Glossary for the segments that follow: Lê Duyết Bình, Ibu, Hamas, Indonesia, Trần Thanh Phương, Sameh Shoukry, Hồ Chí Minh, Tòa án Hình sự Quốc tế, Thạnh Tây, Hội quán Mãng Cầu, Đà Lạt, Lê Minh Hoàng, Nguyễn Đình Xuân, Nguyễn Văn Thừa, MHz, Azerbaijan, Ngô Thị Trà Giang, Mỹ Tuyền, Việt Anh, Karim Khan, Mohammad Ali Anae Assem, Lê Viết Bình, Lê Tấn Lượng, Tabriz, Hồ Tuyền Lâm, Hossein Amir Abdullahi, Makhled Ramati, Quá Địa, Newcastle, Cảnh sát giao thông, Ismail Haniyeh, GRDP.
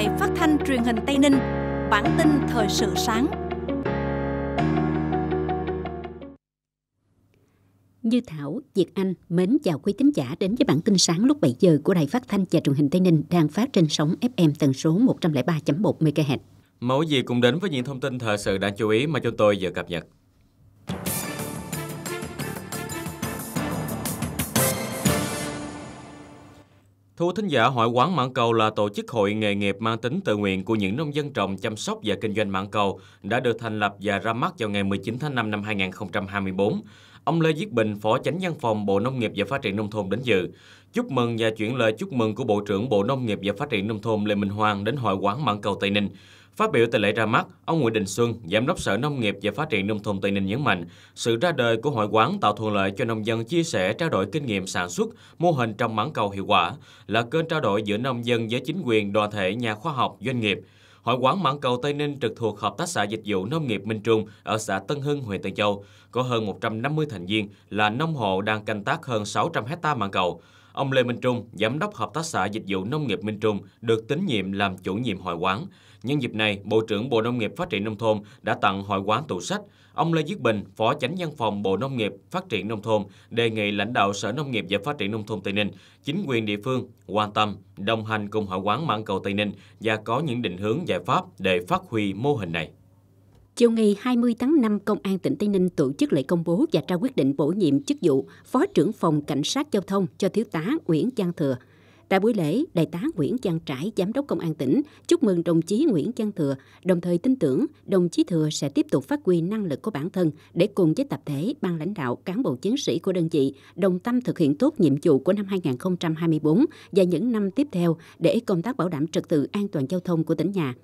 Đài Phát thanh Truyền hình Tây Ninh, bản tin thời sự sáng. Như Thảo, Việt Anh mến chào quý thính giả đến với bản tin sáng lúc 7 giờ của Đài Phát thanh và Truyền hình Tây Ninh đang phát trên sóng FM tần số 103.1 MHz. Mẫu gì cùng đến với những thông tin thời sự đáng chú ý mà chúng tôi vừa cập nhật. Thưa thính giả, Hội quán Mãng Cầu là tổ chức hội nghề nghiệp mang tính tự nguyện của những nông dân trồng, chăm sóc và kinh doanh mãng cầu đã được thành lập và ra mắt vào ngày 19 tháng 5 năm 2024. Ông Lê Viết Bình, Phó Chánh Văn phòng Bộ Nông nghiệp và Phát triển Nông thôn đến dự. Chúc mừng và chuyển lời chúc mừng của Bộ trưởng Bộ Nông nghiệp và Phát triển Nông thôn Lê Minh Hoàng đến Hội quán Mãng Cầu Tây Ninh. Phát biểu tại lễ ra mắt, ông Nguyễn Đình Xuân, Giám đốc Sở Nông nghiệp và Phát triển Nông thôn Tây Ninh nhấn mạnh, sự ra đời của hội quán tạo thuận lợi cho nông dân chia sẻ, trao đổi kinh nghiệm sản xuất, mô hình trồng mãng cầu hiệu quả, là kênh trao đổi giữa nông dân với chính quyền, đoàn thể, nhà khoa học, doanh nghiệp. Hội quán Mãng Cầu Tây Ninh trực thuộc Hợp tác xã Dịch vụ Nông nghiệp Minh Trung ở xã Tân Hưng, huyện Tân Châu, có hơn 150 thành viên là nông hộ đang canh tác hơn 600 hectare mãng cầu. Ông Lê Minh Trung, Giám đốc Hợp tác xã Dịch vụ Nông nghiệp Minh Trung, được tín nhiệm làm chủ nhiệm hội quán. Nhân dịp này, Bộ trưởng Bộ Nông nghiệp Phát triển Nông thôn đã tặng hội quán tủ sách. Ông Lê Duyết Bình, Phó Chánh Văn phòng Bộ Nông nghiệp Phát triển Nông thôn, đề nghị lãnh đạo Sở Nông nghiệp và Phát triển Nông thôn Tây Ninh, chính quyền địa phương quan tâm, đồng hành cùng hội quán Mãng Cầu Tây Ninh và có những định hướng giải pháp để phát huy mô hình này. Chiều ngày 20 tháng 5, Công an tỉnh Tây Ninh tổ chức lễ công bố và trao quyết định bổ nhiệm chức vụ Phó trưởng phòng Cảnh sát Giao thông cho Thiếu tá Nguyễn Văn Thừa. Tại buổi lễ, Đại tá Nguyễn Văn Trãi, Giám đốc Công an tỉnh, chúc mừng đồng chí Nguyễn Văn Thừa, đồng thời tin tưởng đồng chí Thừa sẽ tiếp tục phát huy năng lực của bản thân để cùng với tập thể, ban lãnh đạo, cán bộ chiến sĩ của đơn vị đồng tâm thực hiện tốt nhiệm vụ của năm 2024 và những năm tiếp theo để công tác bảo đảm trật tự an toàn giao thông của tỉnh nhà.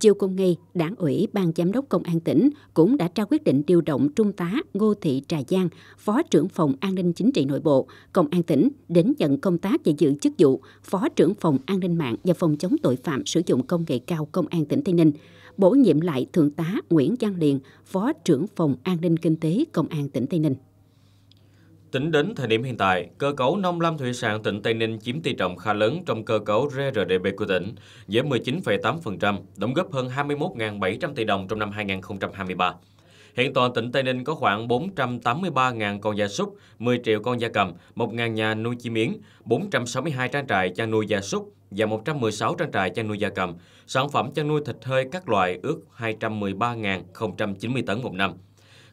Chiều cùng ngày, Đảng ủy Ban Giám đốc Công an tỉnh cũng đã ra quyết định điều động Trung tá Ngô Thị Trà Giang, Phó trưởng phòng An ninh Chính trị Nội bộ, Công an tỉnh đến nhận công tác và giữ chức vụ Phó trưởng phòng An ninh mạng và Phòng chống tội phạm sử dụng công nghệ cao Công an tỉnh Tây Ninh, bổ nhiệm lại Thượng tá Nguyễn Văn Liền, Phó trưởng phòng An ninh Kinh tế Công an tỉnh Tây Ninh. Tính đến thời điểm hiện tại, cơ cấu nông lâm thủy sản tỉnh Tây Ninh chiếm tỷ trọng khá lớn trong cơ cấu GRDP của tỉnh, với 19,8%, đóng góp hơn 21.700 tỷ đồng trong năm 2023. Hiện toàn tỉnh Tây Ninh có khoảng 483.000 con gia súc, 10 triệu con gia cầm, 1.000 nhà nuôi chim yến, 462 trang trại chăn nuôi gia súc và 116 trang trại chăn nuôi gia cầm. Sản phẩm chăn nuôi thịt hơi các loại ước 213.090 tấn một năm.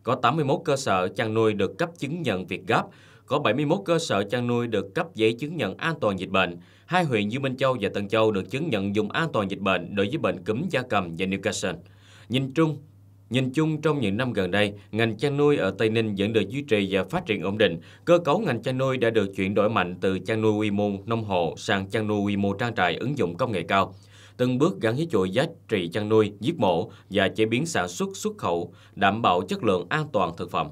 Có 81 cơ sở chăn nuôi được cấp chứng nhận VietGAP, có 71 cơ sở chăn nuôi được cấp giấy chứng nhận an toàn dịch bệnh. Hai huyện Như Minh Châu và Tân Châu được chứng nhận vùng an toàn dịch bệnh đối với bệnh cúm gia cầm và Newcastle. Nhìn chung trong những năm gần đây, ngành chăn nuôi ở Tây Ninh vẫn được duy trì và phát triển ổn định. Cơ cấu ngành chăn nuôi đã được chuyển đổi mạnh từ chăn nuôi quy mô nông hộ sang chăn nuôi quy mô trang trại ứng dụng công nghệ cao, từng bước gắn với chuỗi giá trị chăn nuôi, giết mổ và chế biến sản xuất xuất khẩu, đảm bảo chất lượng an toàn thực phẩm.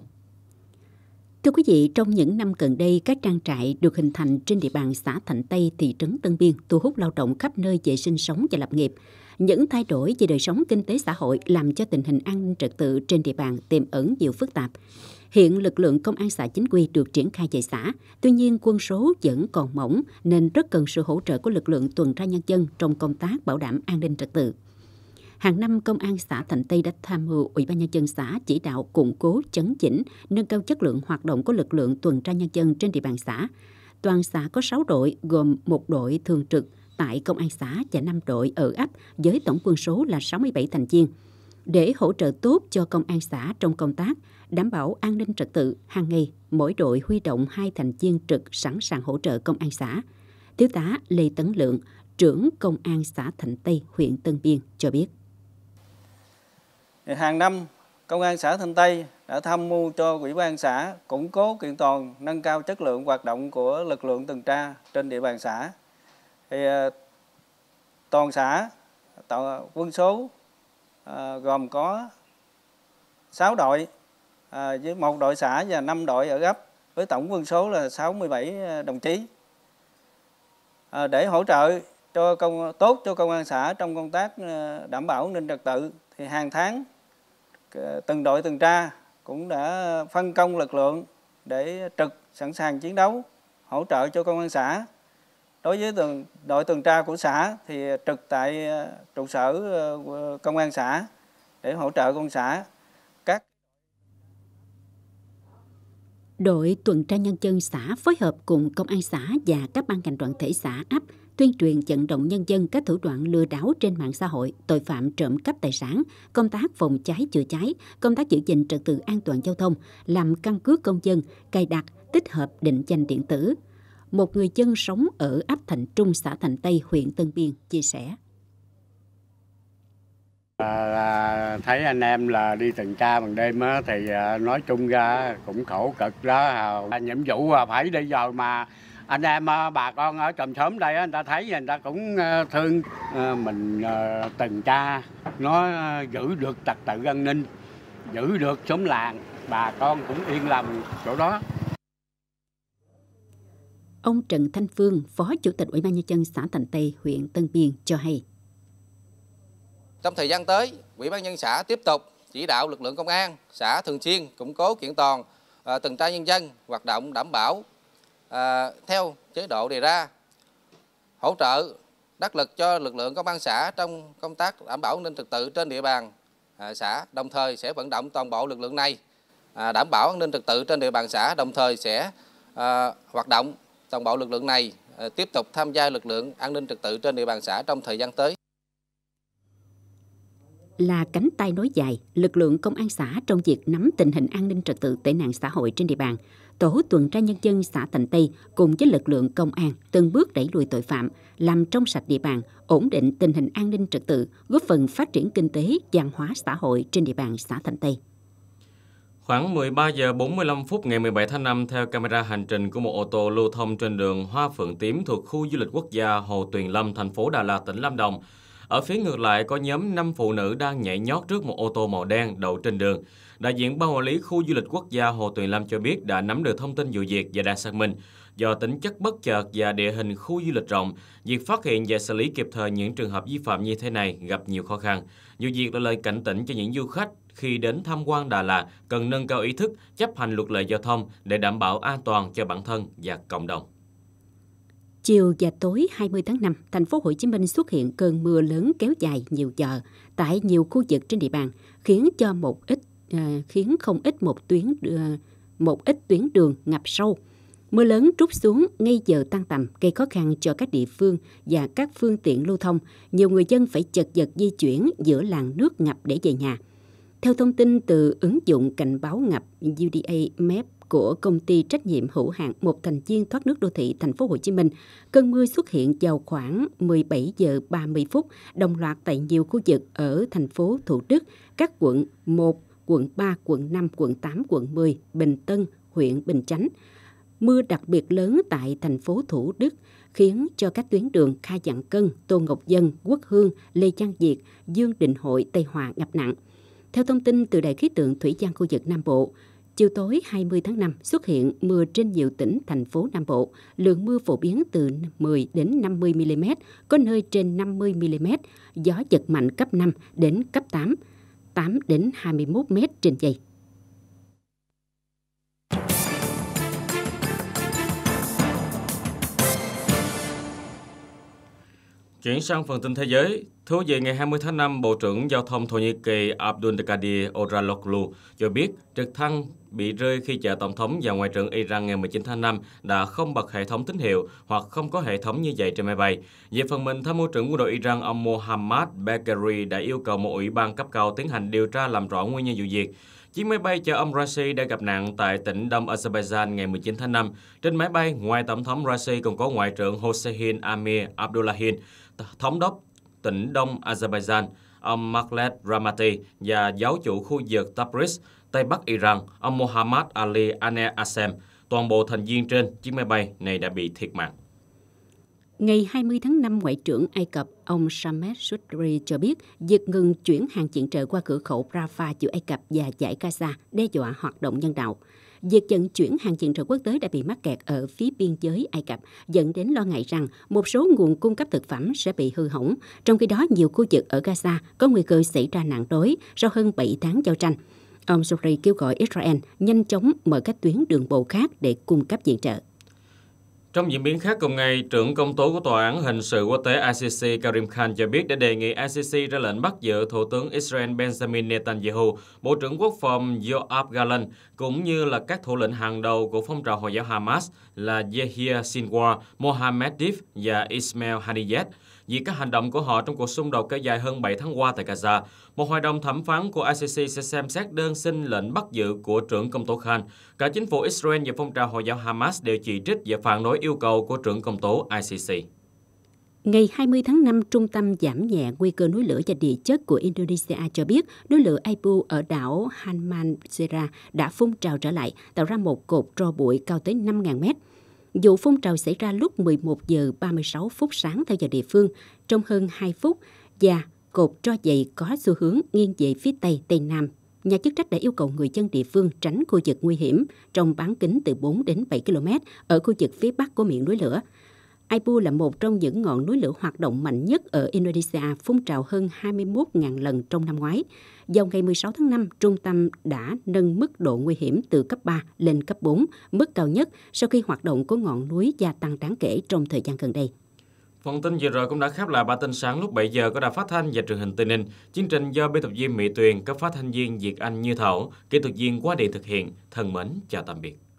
Thưa quý vị, trong những năm gần đây, các trang trại được hình thành trên địa bàn xã Thạnh Tây, thị trấn Tân Biên, thu hút lao động khắp nơi về sinh sống và lập nghiệp. Những thay đổi về đời sống kinh tế xã hội làm cho tình hình an ninh trật tự trên địa bàn tiềm ẩn nhiều phức tạp. Hiện lực lượng công an xã chính quy được triển khai về xã, tuy nhiên quân số vẫn còn mỏng nên rất cần sự hỗ trợ của lực lượng tuần tra nhân dân trong công tác bảo đảm an ninh trật tự. Hàng năm, Công an xã Thạnh Tây đã tham mưu Ủy ban Nhân dân xã chỉ đạo củng cố, chấn chỉnh, nâng cao chất lượng hoạt động của lực lượng tuần tra nhân dân trên địa bàn xã. Toàn xã có 6 đội, gồm 1 đội thường trực tại Công an xã và 5 đội ở ấp với tổng quân số là 67 thành viên. Để hỗ trợ tốt cho Công an xã trong công tác đảm bảo an ninh trật tự, hàng ngày mỗi đội huy động 2 thành viên trực sẵn sàng hỗ trợ Công an xã. Thiếu tá Lê Tấn Lượng, trưởng Công an xã Thạnh Tây, huyện Tân Biên cho biết. Hàng năm, Công an xã Thạnh Tây đã tham mưu cho Ủy ban xã củng cố kiện toàn, nâng cao chất lượng hoạt động của lực lượng tuần tra trên địa bàn xã. Toàn xã quân số gồm có 6 đội với 1 đội xã và 5 đội ở ấp với tổng quân số là 67 đồng chí. Để hỗ trợ tốt cho Công an xã trong công tác đảm bảo an ninh trật tự thì hàng tháng từng đội tuần tra cũng đã phân công lực lượng để trực sẵn sàng chiến đấu hỗ trợ cho Công an xã. Đối với đội tuần tra của xã thì trực tại trụ sở công an xã để hỗ trợ công xã. Đội tuần tra nhân dân xã phối hợp cùng công an xã và các ban ngành đoàn thể xã ấp tuyên truyền vận động nhân dân các thủ đoạn lừa đảo trên mạng xã hội, tội phạm trộm cắp tài sản, công tác phòng cháy chữa cháy, công tác giữ gìn trật tự an toàn giao thông, làm căn cước công dân, cài đặt, tích hợp định danh điện tử. Một người dân sống ở ấp Thạnh Trung, xã Thạnh Tây, huyện Tân Biên chia sẻ. Thấy anh em là đi tuần tra bằng đêm á, thì nói chung ra cũng khổ cực đó. Nhiệm vụ phải đi giờ mà anh em bà con ở trong xóm đây á, người ta thấy người ta cũng thương. Mình tuần tra nó giữ được trật tự an ninh, giữ được xóm làng, bà con cũng yên lòng chỗ đó. Ông Trần Thanh Phương, Phó Chủ tịch Ủy ban Nhân dân xã Thạnh Tây, huyện Tân Biên cho hay. Trong thời gian tới, Ủy ban nhân xã tiếp tục chỉ đạo lực lượng công an xã thường xuyên củng cố kiện toàn tuần tra nhân dân hoạt động đảm bảo theo chế độ đề ra, hỗ trợ đắc lực cho lực lượng công an xã trong công tác đảm bảo an ninh trật tự trên địa bàn xã, đồng thời sẽ vận động toàn bộ lực lượng này đảm bảo an ninh trật tự trên địa bàn xã, đồng thời sẽ hoạt động toàn bộ lực lượng này tiếp tục tham gia lực lượng an ninh trật tự trên địa bàn xã trong thời gian tới. Là cánh tay nối dài, lực lượng công an xã trong việc nắm tình hình an ninh trật tự, tệ nạn xã hội trên địa bàn, tổ tuần tra nhân dân xã Thạnh Tây cùng với lực lượng công an từng bước đẩy lùi tội phạm, làm trong sạch địa bàn, ổn định tình hình an ninh trật tự, góp phần phát triển kinh tế, văn hóa xã hội trên địa bàn xã Thạnh Tây. Khoảng 13 giờ 45 phút ngày 17 tháng 5, theo camera hành trình của một ô tô lưu thông trên đường Hoa Phượng Tím thuộc khu du lịch quốc gia Hồ Tuyền Lâm, thành phố Đà Lạt, tỉnh Lâm Đồng, ở phía ngược lại có nhóm 5 phụ nữ đang nhảy nhót trước một ô tô màu đen đậu trên đường. Đại diện ban quản lý khu du lịch quốc gia Hồ Tuyền Lâm cho biết đã nắm được thông tin vụ việc và đang xác minh. Do tính chất bất chợt và địa hình khu du lịch rộng, việc phát hiện và xử lý kịp thời những trường hợp vi phạm như thế này gặp nhiều khó khăn. Vụ việc là lời cảnh tỉnh cho những du khách khi đến tham quan Đà Lạt cần nâng cao ý thức, chấp hành luật lệ giao thông để đảm bảo an toàn cho bản thân và cộng đồng. Chiều và tối 20 tháng 5, thành phố Hồ Chí Minh xuất hiện cơn mưa lớn kéo dài nhiều giờ tại nhiều khu vực trên địa bàn, khiến không ít tuyến đường ngập sâu. Mưa lớn trút xuống ngay giờ tan tầm gây khó khăn cho các địa phương và các phương tiện lưu thông. Nhiều người dân phải chật vật di chuyển giữa làn nước ngập để về nhà. Theo thông tin từ ứng dụng cảnh báo ngập UDA map của công ty trách nhiệm hữu hạn một thành viên thoát nước đô thị thành phố Hồ Chí Minh, cơn mưa xuất hiện vào khoảng 17 giờ 30 phút đồng loạt tại nhiều khu vực ở thành phố Thủ Đức, các quận 1, quận 3, quận 5, quận 8, quận 10, Bình Tân, huyện Bình Chánh. Mưa đặc biệt lớn tại thành phố Thủ Đức khiến cho các tuyến đường Kha Vạn Cân, Tô Ngọc Vân, Quốc Hương, Lê Văn Việt, Dương Định Hội, Tây Hòa ngập nặng. Theo thông tin từ Đài khí tượng thủy văn khu vực Nam Bộ, chiều tối 20 tháng 5 xuất hiện mưa trên nhiều tỉnh, thành phố Nam Bộ. Lượng mưa phổ biến từ 10 đến 50 mm, có nơi trên 50 mm, gió giật mạnh cấp 5 đến cấp 8, 8 đến 21 m/giây. Chuyển sang phần tin thế giới. Thưa quý vị, ngày 20 tháng 5, Bộ trưởng Giao thông Thổ Nhĩ Kỳ Abdul-Dakadir Oraloglu cho biết trực thăng bị rơi khi chở Tổng thống và Ngoại trưởng Iran ngày 19 tháng 5 đã không bật hệ thống tín hiệu hoặc không có hệ thống như vậy trên máy bay. Về phần mình, Tham mưu trưởng quân đội Iran ông Mohammad Bekari đã yêu cầu một ủy ban cấp cao tiến hành điều tra làm rõ nguyên nhân vụ việc. Chiếc máy bay chở ông Raisi đã gặp nạn tại tỉnh Đông Azerbaijan ngày 19 tháng 5. Trên máy bay, ngoài Tổng thống Raisi còn có Ngoại trưởng Hossein Amir Abdullahi, Thống đốc tỉnh Đông Azerbaijan, ông Makhled Ramati và giáo chủ khu vực Tabriz, Tây Bắc Iran, ông Mohammad Ali Anae Assem. Toàn bộ thành viên trên chiếc máy bay này đã bị thiệt mạng. Ngày 20 tháng 5, Ngoại trưởng Ai Cập ông Sameh Shoukry cho biết việc ngừng chuyển hàng viện trợ qua cửa khẩu Rafah giữa Ai Cập và dải Gaza đe dọa hoạt động nhân đạo. Việc vận chuyển hàng viện trợ quốc tế đã bị mắc kẹt ở phía biên giới Ai Cập, dẫn đến lo ngại rằng một số nguồn cung cấp thực phẩm sẽ bị hư hỏng. Trong khi đó, nhiều khu vực ở Gaza có nguy cơ xảy ra nạn đói sau hơn 7 tháng giao tranh. Ông Shoukry kêu gọi Israel nhanh chóng mở các tuyến đường bộ khác để cung cấp viện trợ. Trong diễn biến khác cùng ngày, trưởng công tố của Tòa án Hình sự Quốc tế ICC Karim Khan cho biết đã đề nghị ICC ra lệnh bắt giữ Thủ tướng Israel Benjamin Netanyahu, Bộ trưởng Quốc phòng Yoav Gallant, cũng như là các thủ lĩnh hàng đầu của phong trào Hồi giáo Hamas là Yehia Sinwar, Mohamed Dif và Ismail Haniyeh, vì các hành động của họ trong cuộc xung đột kéo dài hơn 7 tháng qua tại Gaza. Một hội đồng thẩm phán của ICC sẽ xem xét đơn xin lệnh bắt giữ của trưởng công tố Khan. Cả chính phủ Israel và phong trào Hồi giáo Hamas đều chỉ trích và phản đối yêu cầu của trưởng công tố ICC. Ngày 20 tháng 5, Trung tâm Giảm nhẹ nguy cơ núi lửa và địa chất của Indonesia cho biết núi lửa Ibu ở đảo Halmahera đã phun trào trở lại, tạo ra một cột tro bụi cao tới 5.000 mét. Vụ phun trào xảy ra lúc 11 giờ 36 phút sáng theo giờ địa phương, trong hơn 2 phút, và cột tro dày có xu hướng nghiêng về phía Tây, Tây Nam. Nhà chức trách đã yêu cầu người dân địa phương tránh khu vực nguy hiểm trong bán kính từ 4 đến 7 km ở khu vực phía bắc của miệng núi lửa. Ibu là một trong những ngọn núi lửa hoạt động mạnh nhất ở Indonesia, phun trào hơn 21.000 lần trong năm ngoái. Vào ngày 16 tháng 5, trung tâm đã nâng mức độ nguy hiểm từ cấp 3 lên cấp 4, mức cao nhất sau khi hoạt động của ngọn núi gia tăng đáng kể trong thời gian gần đây. Phần tin vừa rồi cũng đã khép lại bản tin sáng lúc 7 giờ của Đài Phát thanh và Truyền hình Tây Ninh. Chương trình do biên tập viên Mỹ Tuyền, các phát thanh viên Việt Anh Như Thảo, kỹ thuật viên Quá Địa thực hiện. Thân mến, chào tạm biệt.